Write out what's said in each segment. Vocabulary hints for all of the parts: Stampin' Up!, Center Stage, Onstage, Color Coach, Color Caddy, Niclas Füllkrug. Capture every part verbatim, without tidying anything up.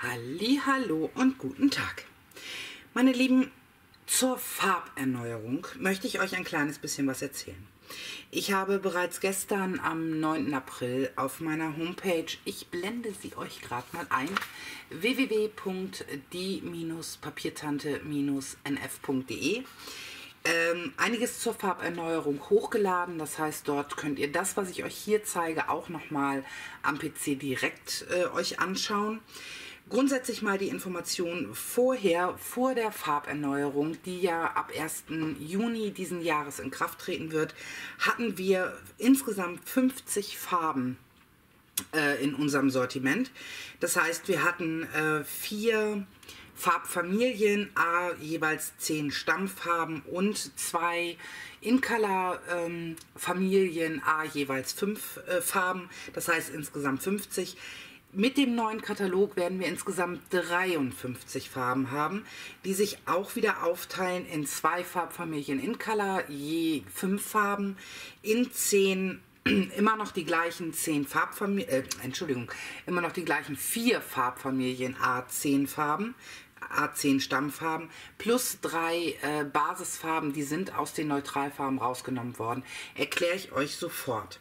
Hallihallo und guten Tag. Meine Lieben, zur Farberneuerung möchte ich euch ein kleines bisschen was erzählen. Ich habe bereits gestern am neunten April auf meiner Homepage, ich blende sie euch gerade mal ein, w w w punkt die Papiertante N F punkt de ähm, einiges zur Farberneuerung hochgeladen. Das heißt, dort könnt ihr das, was ich euch hier zeige, auch nochmal am P C direkt äh, euch anschauen. Grundsätzlich mal die Information vorher, vor der Farberneuerung, die ja ab ersten Juni diesen Jahres in Kraft treten wird, hatten wir insgesamt fünfzig Farben äh, in unserem Sortiment. Das heißt, wir hatten äh, vier Farbfamilien, a, jeweils zehn Stammfarben und zwei In-Color-Familien, ähm, a, jeweils fünf äh, Farben, das heißt insgesamt fünfzig. Mit dem neuen Katalog werden wir insgesamt dreiundfünfzig Farben haben, die sich auch wieder aufteilen in zwei Farbfamilien in Color, je fünf Farben, in zehn, immer noch die gleichen zehn Farbfamilien, äh, Entschuldigung, immer noch die gleichen vier Farbfamilien A zehn Farben, A zehn Stammfarben, plus drei äh, Basisfarben, die sind aus den Neutralfarben rausgenommen worden. Erkläre ich euch sofort.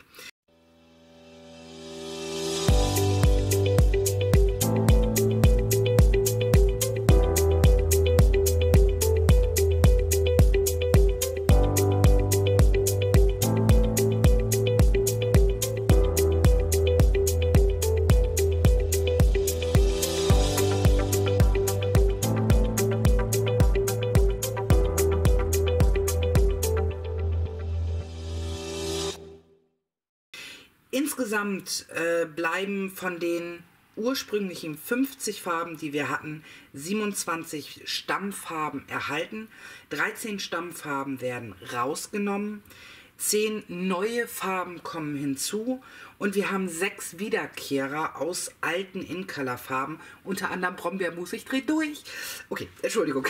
Insgesamt äh, bleiben von den ursprünglichen fünfzig Farben, die wir hatten, siebenundzwanzig Stammfarben erhalten. dreizehn Stammfarben werden rausgenommen, zehn neue Farben kommen hinzu und wir haben sechs Wiederkehrer aus alten In-Color-Farben, unter anderem Brombeermus, ich drehe durch. Okay, Entschuldigung.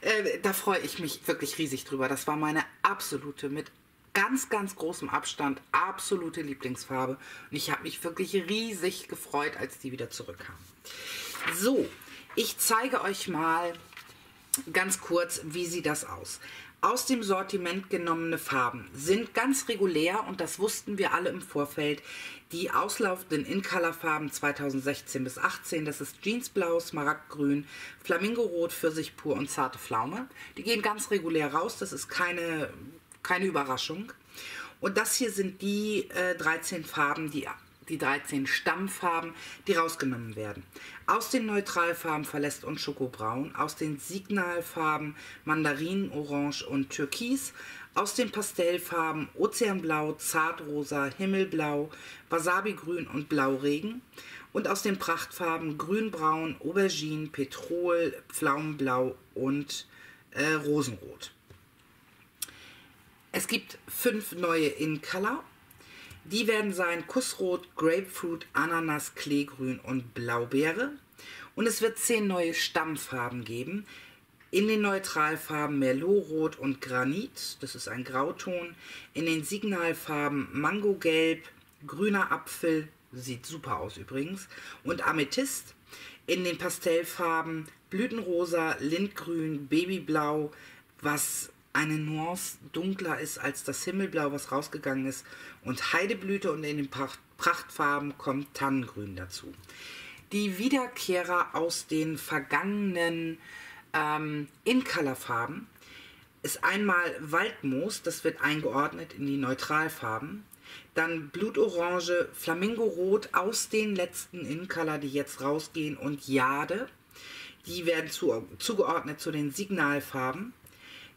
äh, da freue ich mich wirklich riesig drüber. Das war meine absolute mit ganz, ganz großem Abstand, absolute Lieblingsfarbe. Und ich habe mich wirklich riesig gefreut, als die wieder zurückkamen. So, ich zeige euch mal ganz kurz, wie sieht das aus. Aus dem Sortiment genommene Farben sind ganz regulär, und das wussten wir alle im Vorfeld, die auslaufenden In-Color-Farben zweitausendsechzehn bis achtzehn. Das ist Jeansblau, Smaragdgrün, Flamingo-Rot, Pfirsich pur und Zarte Pflaume. Die gehen ganz regulär raus, das ist keine... Keine Überraschung. Und das hier sind die äh, dreizehn Farben, die, die dreizehn Stammfarben, die rausgenommen werden. Aus den Neutralfarben Verlässt und Schokobraun, aus den Signalfarben Mandarin, Orange und Türkis, aus den Pastellfarben Ozeanblau, Zartrosa, Himmelblau, Wasabigrün und Blauregen und aus den Prachtfarben Grünbraun, Aubergine, Petrol, Pflaumenblau und äh, Rosenrot. Es gibt fünf neue In-Color. Die werden sein Kussrot, Grapefruit, Ananas, Kleegrün und Blaubeere. Und es wird zehn neue Stammfarben geben. In den Neutralfarben Merlotrot und Granit, das ist ein Grauton. In den Signalfarben Mangogelb, grüner Apfel, sieht super aus übrigens, und Amethyst. In den Pastellfarben Blütenrosa, Lindgrün, Babyblau, was eine Nuance dunkler ist als das Himmelblau, was rausgegangen ist, und Heideblüte, und in den Prachtfarben kommt Tannengrün dazu. Die Wiederkehrer aus den vergangenen ähm, In-Color-Farben ist einmal Waldmoos, das wird eingeordnet in die Neutralfarben, dann Blutorange, Flamingo-Rot aus den letzten In-Color, die jetzt rausgehen, und Jade, die werden zu, zugeordnet zu den Signalfarben.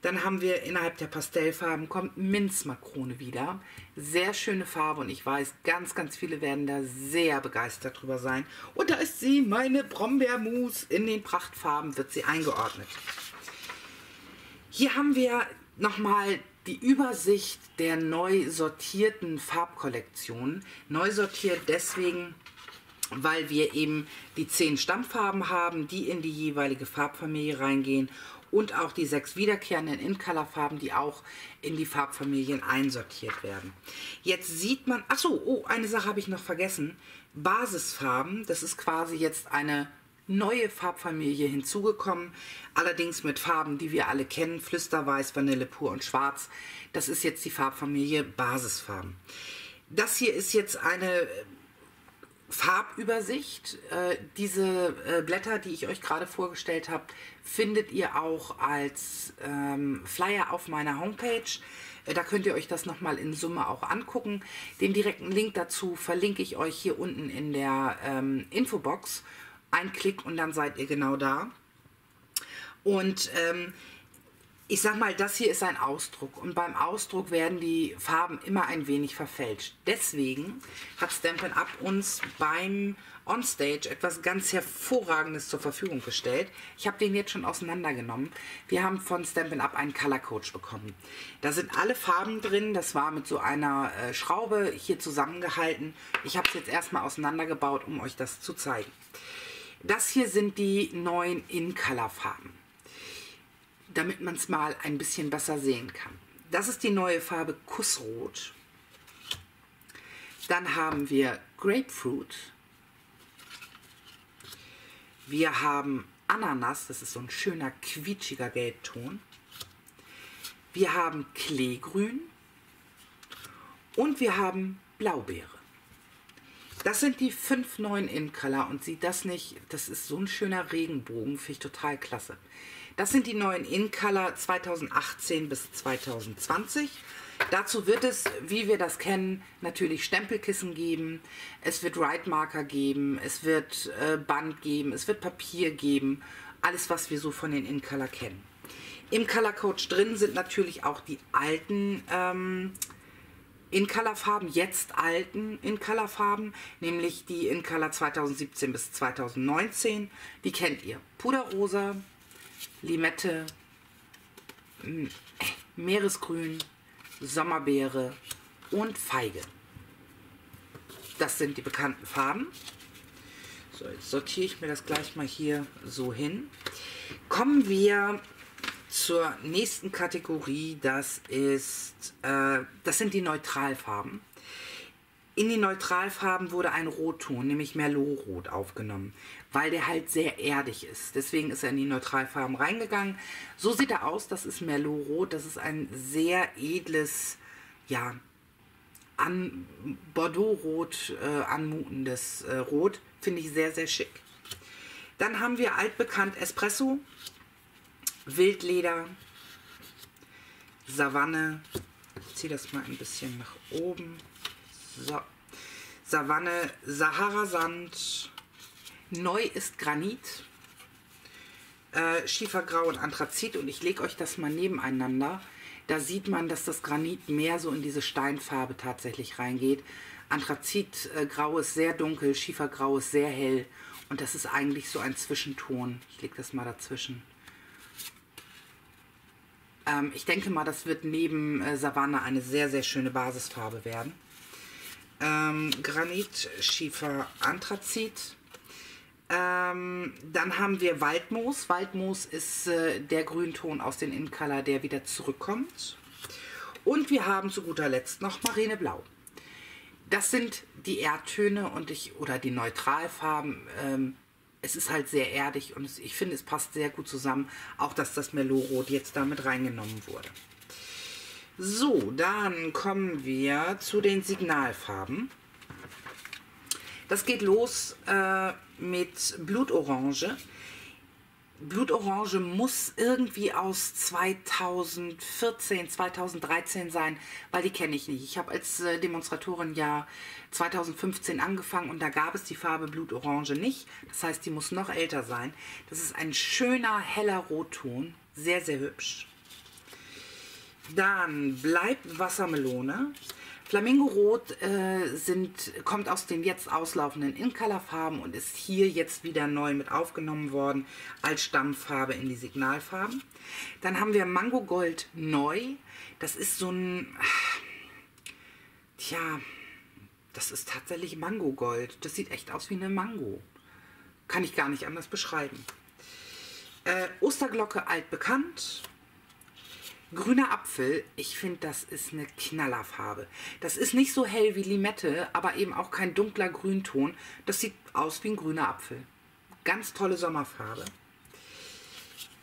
Dann haben wir innerhalb der Pastellfarben kommt Minzmakrone wieder. Sehr schöne Farbe, und ich weiß, ganz, ganz viele werden da sehr begeistert drüber sein. Und da ist sie, meine Brombeermus. In den Prachtfarben wird sie eingeordnet. Hier haben wir nochmal die Übersicht der neu sortierten Farbkollektionen. Neu sortiert deswegen, weil wir eben die zehn Stammfarben haben, die in die jeweilige Farbfamilie reingehen. Und auch die sechs wiederkehrenden In-Color-Farben, die auch in die Farbfamilien einsortiert werden. Jetzt sieht man, achso, oh, eine Sache habe ich noch vergessen. Basisfarben, das ist quasi jetzt eine neue Farbfamilie hinzugekommen, allerdings mit Farben, die wir alle kennen, Flüsterweiß, Vanille pur und Schwarz. Das ist jetzt die Farbfamilie Basisfarben. Das hier ist jetzt eine Farbübersicht. Diese Blätter, die ich euch gerade vorgestellt habe, findet ihr auch als Flyer auf meiner Homepage. Da könnt ihr euch das nochmal in Summe auch angucken. Den direkten Link dazu verlinke ich euch hier unten in der Infobox. Ein Klick und dann seid ihr genau da. Und ähm, ich sag mal, das hier ist ein Ausdruck und beim Ausdruck werden die Farben immer ein wenig verfälscht. Deswegen hat Stampin' Up! Uns beim Onstage etwas ganz Hervorragendes zur Verfügung gestellt. Ich habe den jetzt schon auseinandergenommen. Wir haben von Stampin' Up! Einen Color Coach bekommen. Da sind alle Farben drin. Das war mit so einer äh, Schraube hier zusammengehalten. Ich habe es jetzt erstmal auseinandergebaut, um euch das zu zeigen. Das hier sind die neuen In-Color-Farben, damit man es mal ein bisschen besser sehen kann. Das ist die neue Farbe Kussrot. Dann haben wir Grapefruit. Wir haben Ananas, das ist so ein schöner, quietschiger Gelbton. Wir haben Kleegrün. Und wir haben Blaubeere. Das sind die fünf neuen In-Color und sieht das nicht, das ist so ein schöner Regenbogen, finde ich total klasse. Das sind die neuen In-Color zweitausendachtzehn bis zweitausendzwanzig. Dazu wird es, wie wir das kennen, natürlich Stempelkissen geben, es wird Write-Marker geben, es wird äh, Band geben, es wird Papier geben, alles was wir so von den In-Color kennen. Im Color Coach drin sind natürlich auch die alten ähm, In-Color-Farben, jetzt alten In-Color-Farben, nämlich die In-Color zweitausendsiebzehn bis zweitausendneunzehn. Die kennt ihr. Puderrosa, Limette, Meeresgrün, Sommerbeere und Feige. Das sind die bekannten Farben. So, jetzt sortiere ich mir das gleich mal hier so hin. Kommen wir zur nächsten Kategorie, das ist, äh, das sind die Neutralfarben. In die Neutralfarben wurde ein Rotton, nämlich Merlotrot, aufgenommen, weil der halt sehr erdig ist. Deswegen ist er in die Neutralfarben reingegangen. So sieht er aus, das ist Merlotrot, das ist ein sehr edles, ja, an Bordeaux-Rot äh, anmutendes äh, Rot. Finde ich sehr, sehr schick. Dann haben wir altbekannt Espresso, Wildleder, Savanne, ich ziehe das mal ein bisschen nach oben, so. Savanne, Saharasand, neu ist Granit, äh, Schiefergrau und Anthrazit und ich lege euch das mal nebeneinander, da sieht man, dass das Granit mehr so in diese Steinfarbe tatsächlich reingeht. Anthrazit, äh, Grau ist sehr dunkel, Schiefergrau ist sehr hell und das ist eigentlich so ein Zwischenton, ich lege das mal dazwischen. Ich denke mal, das wird neben äh, Savanne eine sehr, sehr schöne Basisfarbe werden. Ähm, Granit, Schiefer, Anthrazit. Ähm, dann haben wir Waldmoos. Waldmoos ist äh, der Grünton aus den In-Color, der wieder zurückkommt. Und wir haben zu guter Letzt noch Marineblau. Das sind die Erdtöne und ich, oder die Neutralfarben. Ähm, Es ist halt sehr erdig und ich finde, es passt sehr gut zusammen, auch dass das Merlotrot jetzt damit reingenommen wurde. So, dann kommen wir zu den Signalfarben. Das geht los äh, mit Blutorange. Blutorange muss irgendwie aus zweitausendvierzehn, zweitausenddreizehn sein, weil die kenne ich nicht. Ich habe als Demonstratorin ja zweitausendfünfzehn angefangen und da gab es die Farbe Blutorange nicht. Das heißt, die muss noch älter sein. Das ist ein schöner, heller Rotton. Sehr, sehr hübsch. Dann bleibt Wassermelone. Flamingo-Rot äh, sind, kommt aus den jetzt auslaufenden In-Color-Farben und ist hier jetzt wieder neu mit aufgenommen worden als Stammfarbe in die Signalfarben. Dann haben wir Mango Gold neu. Das ist so ein, tja, das ist tatsächlich Mango Gold. Das sieht echt aus wie eine Mango. Kann ich gar nicht anders beschreiben. Äh, Osterglocke altbekannt. Grüner Apfel, ich finde, das ist eine Knallerfarbe. Das ist nicht so hell wie Limette, aber eben auch kein dunkler Grünton. Das sieht aus wie ein grüner Apfel. ganz tolle Sommerfarbe.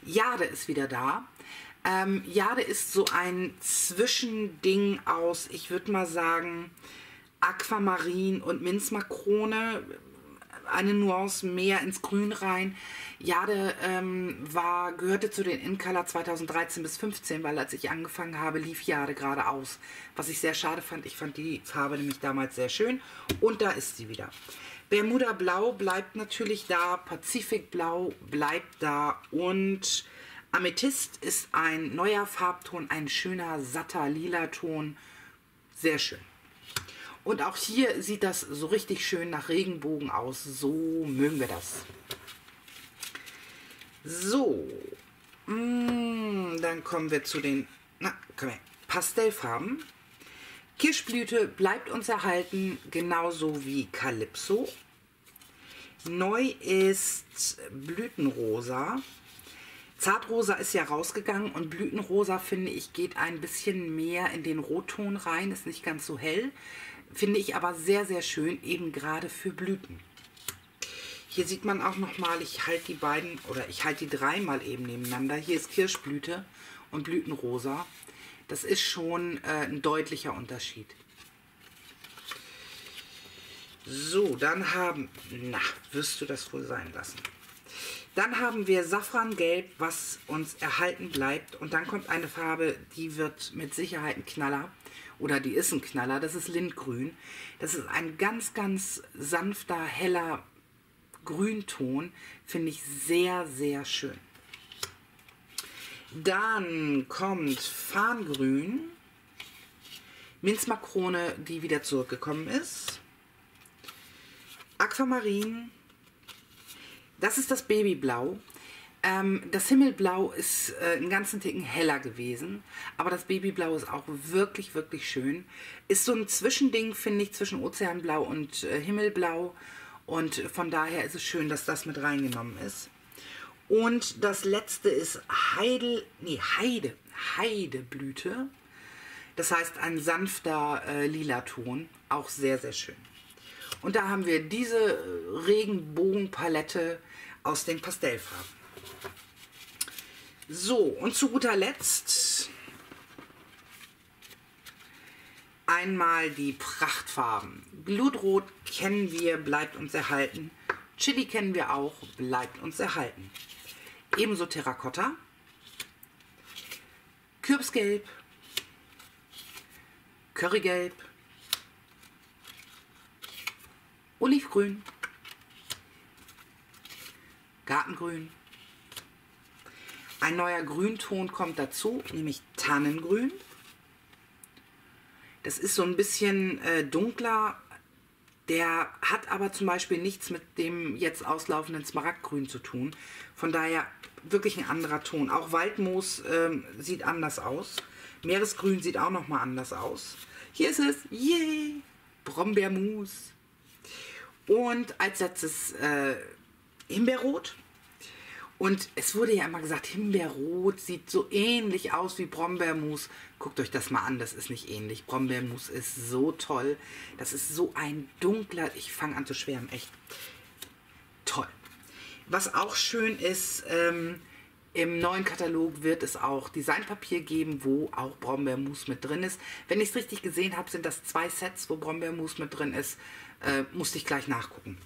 Jade ist wieder da. Ähm, Jade ist so ein Zwischending aus, ich würde mal sagen, Aquamarin und Minzmakrone. Eine Nuance mehr ins Grün rein. Jade ähm, war, gehörte zu den In-Color zweitausenddreizehn bis fünfzehn, weil als ich angefangen habe, lief Jade gerade aus. Was ich sehr schade fand, ich fand die Farbe nämlich damals sehr schön. Und da ist sie wieder. Bermuda Blau bleibt natürlich da, Pazifik Blau bleibt da und Amethyst ist ein neuer Farbton, ein schöner, satter, lila Ton. Sehr schön. Und auch hier sieht das so richtig schön nach Regenbogen aus. So mögen wir das. So, dann kommen wir zu den na, komm her, Pastellfarben. Kirschblüte bleibt uns erhalten, genauso wie Calypso. Neu ist Blütenrosa. Zartrosa ist ja rausgegangen und Blütenrosa, finde ich, geht ein bisschen mehr in den Rotton rein. Ist nicht ganz so hell. Finde ich aber sehr, sehr schön, eben gerade für Blüten. Hier sieht man auch nochmal, ich halte die beiden oder ich halte die drei mal eben nebeneinander. Hier ist Kirschblüte und Blütenrosa. Das ist schon äh, ein deutlicher Unterschied. So, dann haben, na, wirst du das wohl sein lassen. Dann haben wir Safrangelb, was uns erhalten bleibt. Und dann kommt eine Farbe, die wird mit Sicherheit ein Knaller. Oder die ist ein Knaller. Das ist Lindgrün. Das ist ein ganz, ganz sanfter, heller Grünton. Finde ich sehr, sehr schön. Dann kommt Farngrün. Minzmakrone, die wieder zurückgekommen ist. Aquamarin. Das ist das Babyblau. Ähm, das Himmelblau ist äh, einen ganzen Ticken heller gewesen. Aber das Babyblau ist auch wirklich, wirklich schön. Ist so ein Zwischending, finde ich, zwischen Ozeanblau und äh, Himmelblau. Und von daher ist es schön, dass das mit reingenommen ist. Und das letzte ist Heidel, nee, Heide, Heideblüte. Das heißt ein sanfter äh, lila Ton. Auch sehr, sehr schön. Und da haben wir diese Regenbogenpalette aus den Pastellfarben. So, und zu guter Letzt einmal die Prachtfarben. Blutrot kennen wir, bleibt uns erhalten. Chili kennen wir auch, bleibt uns erhalten. Ebenso Terrakotta, Kürbisgelb, Currygelb, Olivgrün, Gartengrün, ein neuer Grünton kommt dazu, nämlich Tannengrün. Das ist so ein bisschen äh, dunkler, der hat aber zum Beispiel nichts mit dem jetzt auslaufenden Smaragdgrün zu tun. Von daher wirklich ein anderer Ton. Auch Waldmoos äh, sieht anders aus, Meeresgrün sieht auch nochmal anders aus. Hier ist es, yay, Brombeermus. Und als letztes äh, Himbeerrot. Und es wurde ja immer gesagt, Himbeerrot sieht so ähnlich aus wie Brombeermus. Guckt euch das mal an, das ist nicht ähnlich. Brombeermus ist so toll. Das ist so ein dunkler, ich fange an zu schwärmen, echt toll. Was auch schön ist, ähm, im neuen Katalog wird es auch Designpapier geben, wo auch Brombeermus mit drin ist. Wenn ich es richtig gesehen habe, sind das zwei Sets, wo Brombeermus mit drin ist. Äh, musste ich gleich nachgucken.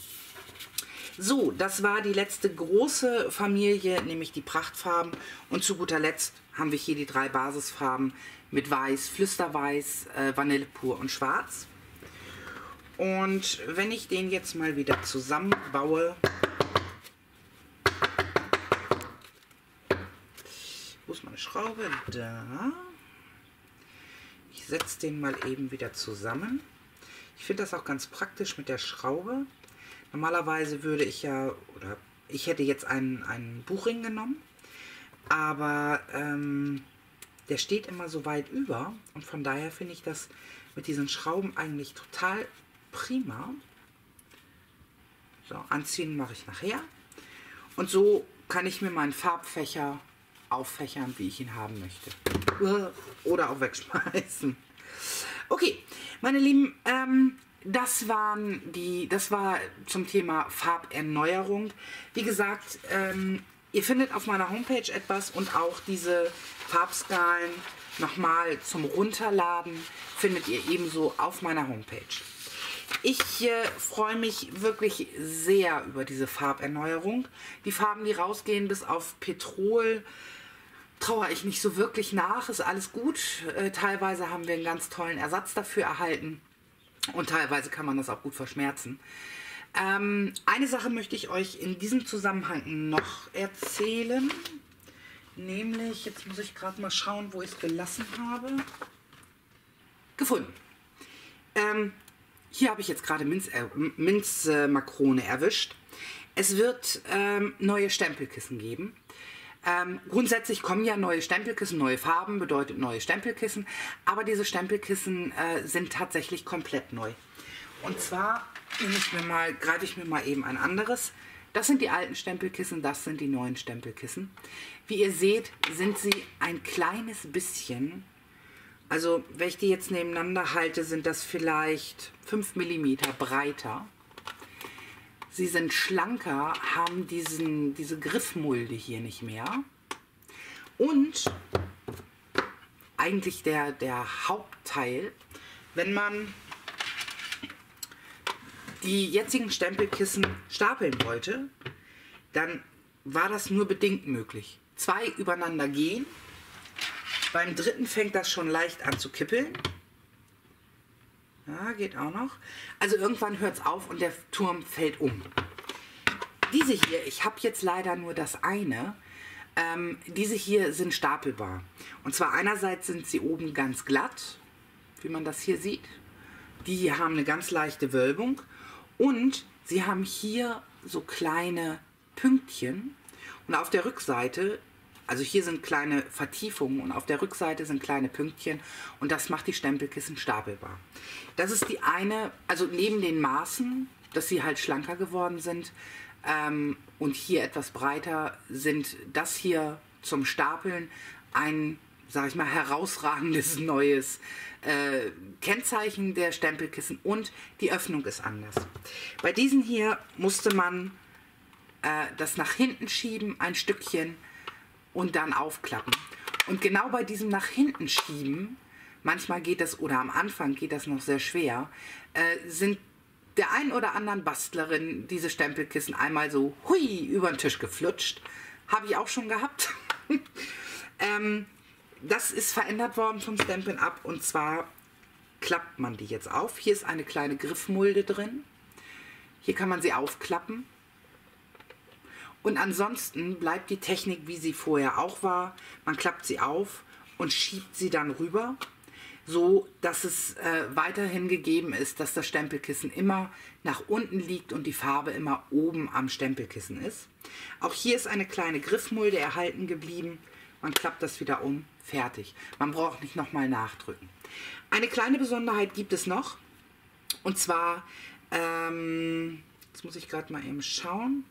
So, das war die letzte große Familie, nämlich die Prachtfarben. Und zu guter Letzt haben wir hier die drei Basisfarben mit Weiß, Flüsterweiß, äh, Vanille pur und Schwarz. Und wenn ich den jetzt mal wieder zusammenbaue... Wo ist meine Schraube? Da. Ich setze den mal eben wieder zusammen. Ich finde das auch ganz praktisch mit der Schraube. Normalerweise würde ich ja, oder ich hätte jetzt einen, einen Buchring genommen, aber ähm, der steht immer so weit über und von daher finde ich das mit diesen Schrauben eigentlich total prima. So, anziehen mache ich nachher. Und so kann ich mir meinen Farbfächer auffächern, wie ich ihn haben möchte. Oder auch wegschmeißen. Okay, meine Lieben, ähm, Das waren die, das war zum Thema Farberneuerung. Wie gesagt, ähm, ihr findet auf meiner Homepage etwas und auch diese Farbskalen nochmal zum Runterladen findet ihr ebenso auf meiner Homepage. Ich äh, freue mich wirklich sehr über diese Farberneuerung. Die Farben, die rausgehen, bis auf Petrol, trauere ich nicht so wirklich nach. Ist alles gut. Äh, teilweise haben wir einen ganz tollen Ersatz dafür erhalten. Und teilweise kann man das auch gut verschmerzen. Ähm, eine Sache möchte ich euch in diesem Zusammenhang noch erzählen. Nämlich, jetzt muss ich gerade mal schauen, wo ich es gelassen habe. Gefunden. Ähm, hier habe ich jetzt gerade Minzmakrone erwischt. Es wird ähm, neue Stempelkissen geben. Ähm, grundsätzlich kommen ja neue Stempelkissen, neue Farben, bedeutet neue Stempelkissen, aber diese Stempelkissen äh, sind tatsächlich komplett neu. Und zwar nehme ich mir mal, greife ich mir mal eben ein anderes. Das sind die alten Stempelkissen, das sind die neuen Stempelkissen. Wie ihr seht, sind sie ein kleines bisschen, also wenn ich die jetzt nebeneinander halte, sind das vielleicht fünf Millimeter breiter. Sie sind schlanker, haben diesen, diese Griffmulde hier nicht mehr. Und eigentlich der, der Hauptteil, wenn man die jetzigen Stempelkissen stapeln wollte, dann war das nur bedingt möglich. Zwei übereinander gehen, beim dritten fängt das schon leicht an zu kippeln. Ja, geht auch noch. Also irgendwann hört es auf und der Turm fällt um. Diese hier, ich habe jetzt leider nur das eine, ähm, diese hier sind stapelbar. Und zwar einerseits sind sie oben ganz glatt, wie man das hier sieht. Die haben eine ganz leichte Wölbung und sie haben hier so kleine Pünktchen. Und auf der Rückseite, also hier sind kleine Vertiefungen und auf der Rückseite sind kleine Pünktchen und das macht die Stempelkissen stapelbar. Das ist die eine, also neben den Maßen, dass sie halt schlanker geworden sind ähm, und hier etwas breiter, sind das hier zum Stapeln ein, sag ich mal, herausragendes neues äh, Kennzeichen der Stempelkissen und die Öffnung ist anders. Bei diesen hier musste man äh, das nach hinten schieben, ein Stückchen, und dann aufklappen. Und genau bei diesem nach hinten schieben, manchmal geht das, oder am Anfang geht das noch sehr schwer, äh, sind der ein oder anderen Bastlerin diese Stempelkissen einmal so hui über den Tisch geflutscht. Habe ich auch schon gehabt. ähm, das ist verändert worden vom Stampin' Up und zwar klappt man die jetzt auf. Hier ist eine kleine Griffmulde drin. Hier kann man sie aufklappen. Und ansonsten bleibt die Technik, wie sie vorher auch war. Man klappt sie auf und schiebt sie dann rüber, so dass es äh, weiterhin gegeben ist, dass das Stempelkissen immer nach unten liegt und die Farbe immer oben am Stempelkissen ist. Auch hier ist eine kleine Griffmulde erhalten geblieben. Man klappt das wieder um, fertig. Man braucht nicht nochmal nachdrücken. Eine kleine Besonderheit gibt es noch. Und zwar, ähm, jetzt muss ich gerade mal eben schauen.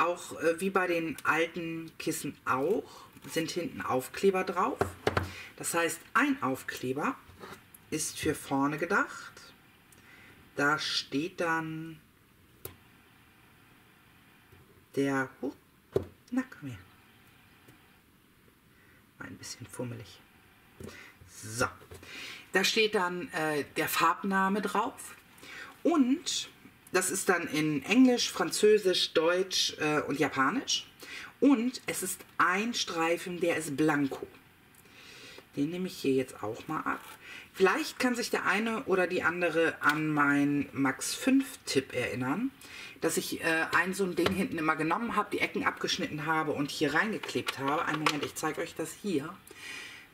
Auch äh, wie bei den alten Kissen auch, sind hinten Aufkleber drauf. Das heißt, ein Aufkleber ist für vorne gedacht. Da steht dann der... Oh, na komm her. War ein bisschen fummelig. So. Da steht dann äh, der Farbname drauf. Und... das ist dann in Englisch, Französisch, Deutsch äh, und Japanisch. Und es ist ein Streifen, der ist blanko. Den nehme ich hier jetzt auch mal ab. Vielleicht kann sich der eine oder die andere an meinen Max fünf Tipp erinnern, dass ich äh, ein so ein Ding hinten immer genommen habe, die Ecken abgeschnitten habe und hier reingeklebt habe. Einen Moment, ich zeige euch das hier,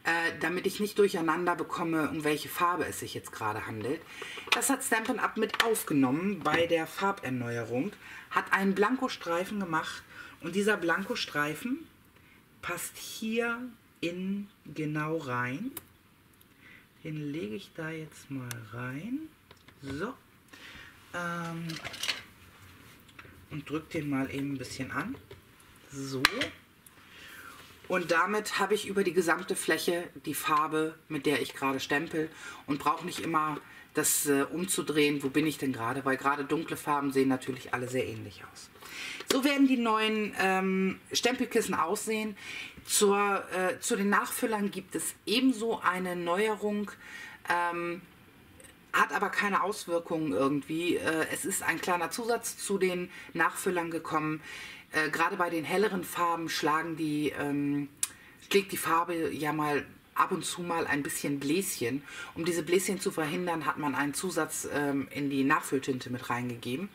äh, damit ich nicht durcheinander bekomme, um welche Farbe es sich jetzt gerade handelt. Das hat Stampin' Up mit aufgenommen bei der Farberneuerung, hat einen Blankostreifen gemacht und dieser Blankostreifen passt hier in genau rein. Den lege ich da jetzt mal rein, so, ähm, und drücke den mal eben ein bisschen an, so. Und damit habe ich über die gesamte Fläche die Farbe, mit der ich gerade stempel und brauche nicht immer das äh, umzudrehen, wo bin ich denn gerade, weil gerade dunkle Farben sehen natürlich alle sehr ähnlich aus. So werden die neuen ähm, Stempelkissen aussehen. Zur, äh, zu den Nachfüllern gibt es ebenso eine Neuerung, ähm, hat aber keine Auswirkungen irgendwie. Äh, es ist ein kleiner Zusatz zu den Nachfüllern gekommen. Äh, gerade bei den helleren Farben schlagen die, ähm, schlägt die Farbe ja mal ab und zu mal ein bisschen Bläschen. Um diese Bläschen zu verhindern, hat man einen Zusatz ähm, in die Nachfülltinte mit reingegeben.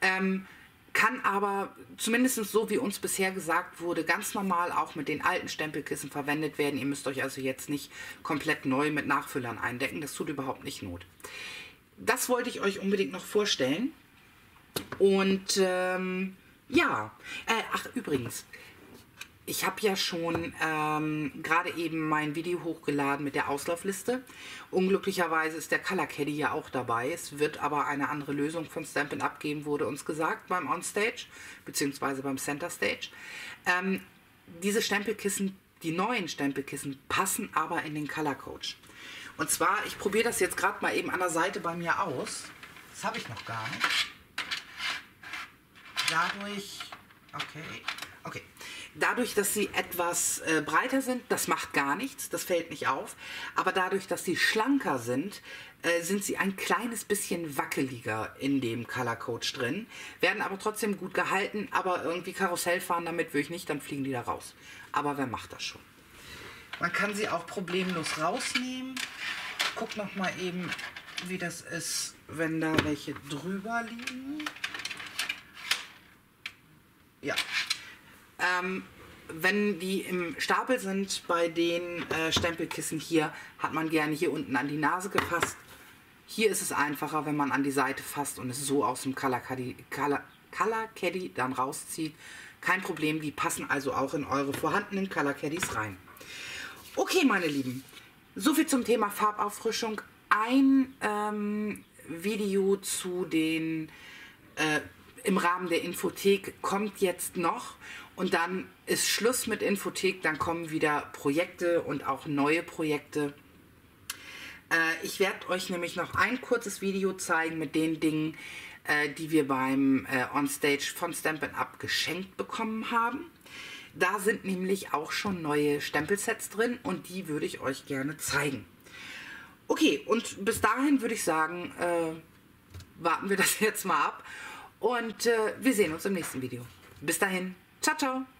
Ähm, kann aber, zumindest so wie uns bisher gesagt wurde, ganz normal auch mit den alten Stempelkissen verwendet werden. Ihr müsst euch also jetzt nicht komplett neu mit Nachfüllern eindecken. Das tut überhaupt nicht Not. Das wollte ich euch unbedingt noch vorstellen. Und ähm, ja, äh, ach übrigens... Ich habe ja schon ähm, gerade eben mein Video hochgeladen mit der Auslaufliste. Unglücklicherweise ist der Color Caddy ja auch dabei. Es wird aber eine andere Lösung von Stampin' Up! Geben, wurde uns gesagt, beim Onstage bzw. beim Center Stage. Ähm, diese Stempelkissen, die neuen Stempelkissen, passen aber in den Color Coach. Und zwar, ich probiere das jetzt gerade mal eben an der Seite bei mir aus. Das habe ich noch gar nicht. Dadurch, okay, okay. Dadurch, dass sie etwas äh, breiter sind, das macht gar nichts, das fällt nicht auf. Aber dadurch, dass sie schlanker sind, äh, sind sie ein kleines bisschen wackeliger in dem Color Coach drin. Werden aber trotzdem gut gehalten, aber irgendwie Karussell fahren damit will ich nicht, dann fliegen die da raus. Aber wer macht das schon? Man kann sie auch problemlos rausnehmen. Ich guck noch mal eben, wie das ist, wenn da welche drüber liegen. Ja. Ähm, wenn die im Stapel sind, bei den äh, Stempelkissen hier, hat man gerne hier unten an die Nase gefasst. Hier ist es einfacher, wenn man an die Seite fasst und es so aus dem Color Caddy, Color, Color Caddy dann rauszieht. Kein Problem, die passen also auch in eure vorhandenen Color Caddys rein. Okay, meine Lieben, soviel zum Thema Farbauffrischung. Ein ähm, Video zu den... Äh, Im Rahmen der Infothek kommt jetzt noch und dann ist Schluss mit Infothek, dann kommen wieder Projekte und auch neue Projekte. Äh, ich werde euch nämlich noch ein kurzes Video zeigen mit den Dingen, äh, die wir beim äh, Onstage von Stampin' Up! Geschenkt bekommen haben. Da sind nämlich auch schon neue Stempelsets drin und die würde ich euch gerne zeigen. Okay, und bis dahin würde ich sagen, äh, warten wir das jetzt mal ab. Und äh, wir sehen uns im nächsten Video. Bis dahin. Ciao, ciao.